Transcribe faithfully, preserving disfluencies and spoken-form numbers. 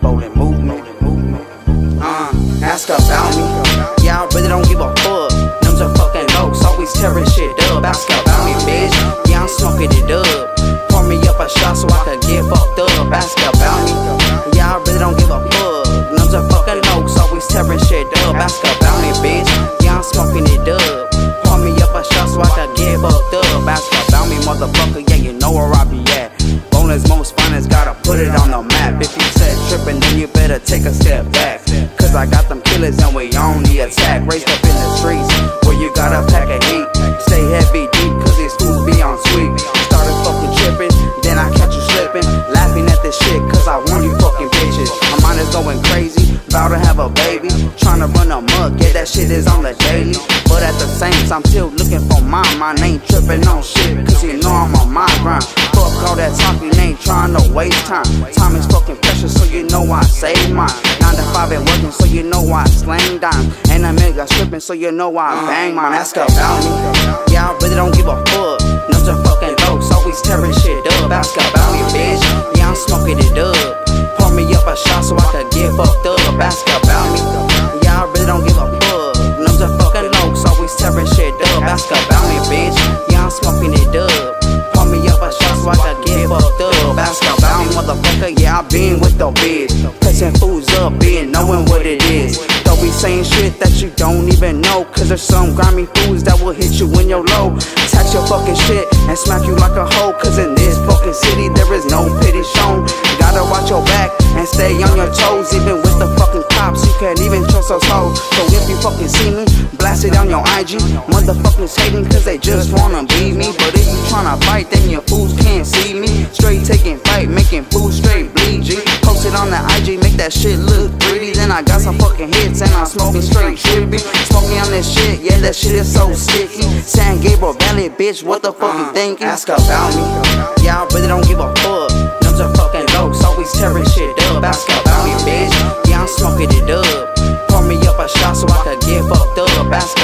Bolen movement. Uh, ask about me. Y'all really don't give a fuck. Numbs are fucking locs, always tearing shit up. Ask about me, bitch. Y'all smoking it up. Pour me up a shot so I can get fucked up. Ask about me. Y'all really don't give a fuck. Numbs are fucking locs, always tearing shit up. Ask about me, bitch. Y'all smoking it up. So I can get fucked up. Ask about me, motherfucker, yeah, you know where I be at. Bolen's most finest, gotta put it on the map. If you said trippin', then you better take a step back, cause I got them killers and we on the attack. Raised up in the streets, where you got a pack of heat. Stay heavy deep, cause these fools be on sweet. Started fucking trippin', then I catch you slippin', laughing at this shit, cause I warn you fucking bitches. My mind is going crazy, about to have a baby, tryna run amok, yeah, that shit is on the daily. But at the same time, still looking for mine. Mine ain't tripping on shit, cause you know I'm on my grind. Fuck all that talking, ain't trying to waste time. Time is fucking precious, so you know I save mine. Nine to five and working, so you know I slang dime. And a nigga stripping, so you know I bang mine. Ask about me, y'all really don't give a fuck. Numbs are fucking locs, always tearing shit up. Ask about me, bitch, yeah, I'm smoking it up. Pour me up a shot so I can get fucked up. Ask about me, y'all really don't give a fuck. Numbs are fucking locs, always tearing shit up. Ask about me, bitch, yeah, I'm smoking it up. Pour me up a shot so I can get fucked up. Ask about me, motherfucker, yeah, I been with the bitch, pressing fools up, being knowing what it is. Don't be saying shit that you don't even know, cause there's some grimy fools that will hit you when you're low, tax your fucking shit and smack you like a hoe. Cause in this fucking city there is no pity shown. You gotta watch your back and stay on your toes. Even with the fucking cops, you can't even trust those hoes. So if you fucking see me, blast it on your I G. Motherfuckers hating cause they just wanna beat me. But if you tryna fight, then your fools can't see me. Straight taking fight, making fools straight bleed, G. Post it on the I G, make that shit look pretty. Then I got some fucking hits and I'm smoking straight trippy. Smoking on this shit, yeah, that shit is so sticky. San Gabriel Valley, bitch, what the fuck you thinking? Ask about me, y'all really don't give a fuck. Numbs are fucking locs, always tearing shit up. Ask about me, bitch, yeah, I'm smoking it up. Pour me up a shot so I can get fucked up. Ask